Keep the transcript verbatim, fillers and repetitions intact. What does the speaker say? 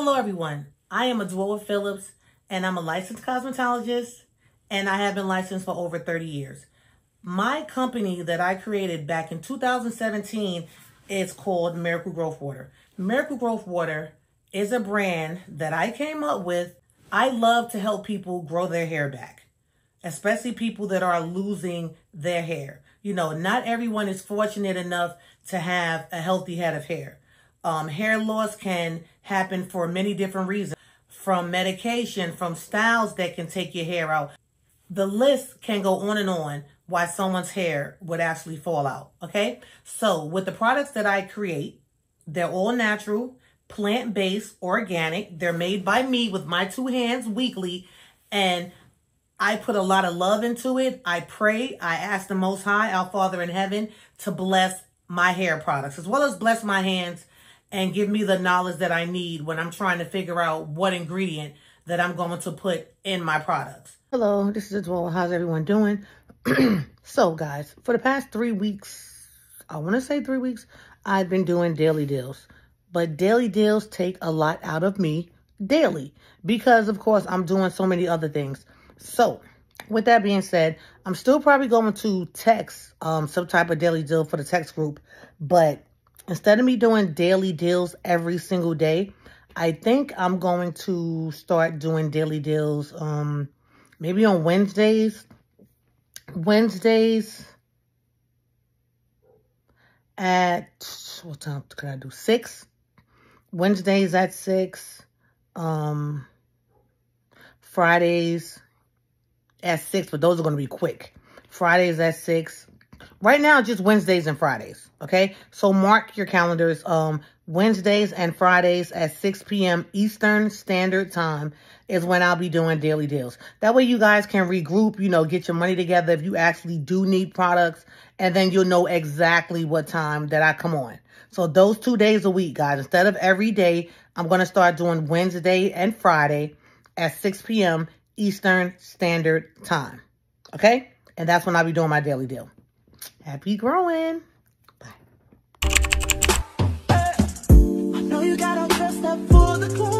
Hello everyone, I am Adwoa Phillips and I'm a licensed cosmetologist and I have been licensed for over thirty years. My company that I created back in two thousand seventeen is called Miracle Growth Water. Miracle Growth Water is a brand that I came up with. I love to help people grow their hair back, especially people that are losing their hair. You know, not everyone is fortunate enough to have a healthy head of hair. Um, hair loss can happen for many different reasons, from medication, from styles that can take your hair out. The list can go on and on why someone's hair would actually fall out, okay? So with the products that I create, they're all natural, plant-based, organic. They're made by me with my two hands weekly, and I put a lot of love into it. I pray, I ask the Most High, our Father in Heaven, to bless my hair products, as well as bless my hands and give me the knowledge that I need when I'm trying to figure out what ingredient that I'm going to put in my products. Hello, this is Adwoa. How's everyone doing? So guys, for the past three weeks, I want to say three weeks, I've been doing daily deals. But daily deals take a lot out of me daily because, of course, I'm doing so many other things. So with that being said, I'm still probably going to text um, some type of daily deal for the text group, but instead of me doing daily deals every single day, I think I'm going to start doing daily deals um, maybe on Wednesdays. Wednesdays at, what time can I do? six? Wednesdays at six. Um, Fridays at six, but those are going to be quick. Fridays at six. Right now, just Wednesdays and Fridays, okay? So mark your calendars. Um, Wednesdays and Fridays at six p m Eastern Standard Time is when I'll be doing daily deals. That way you guys can regroup, you know, get your money together if you actually do need products, and then you'll know exactly what time that I come on. So those two days a week, guys. Instead of every day, I'm going to start doing Wednesday and Friday at six p m Eastern Standard Time, okay? And that's when I'll be doing my daily deal. Happy growing. Bye. I know you got all dressed up for the clothes.